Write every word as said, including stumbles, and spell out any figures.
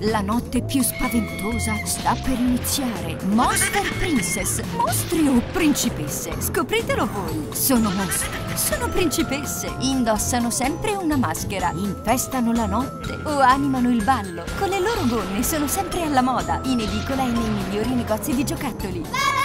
La notte più spaventosa sta per iniziare. Monster Princess. Mostri o principesse? Scopritelo voi. Sono mostri, sono principesse. Indossano sempre una maschera, infestano la notte o animano il ballo. Con le loro gonne sono sempre alla moda, in edicola e nei migliori negozi di giocattoli.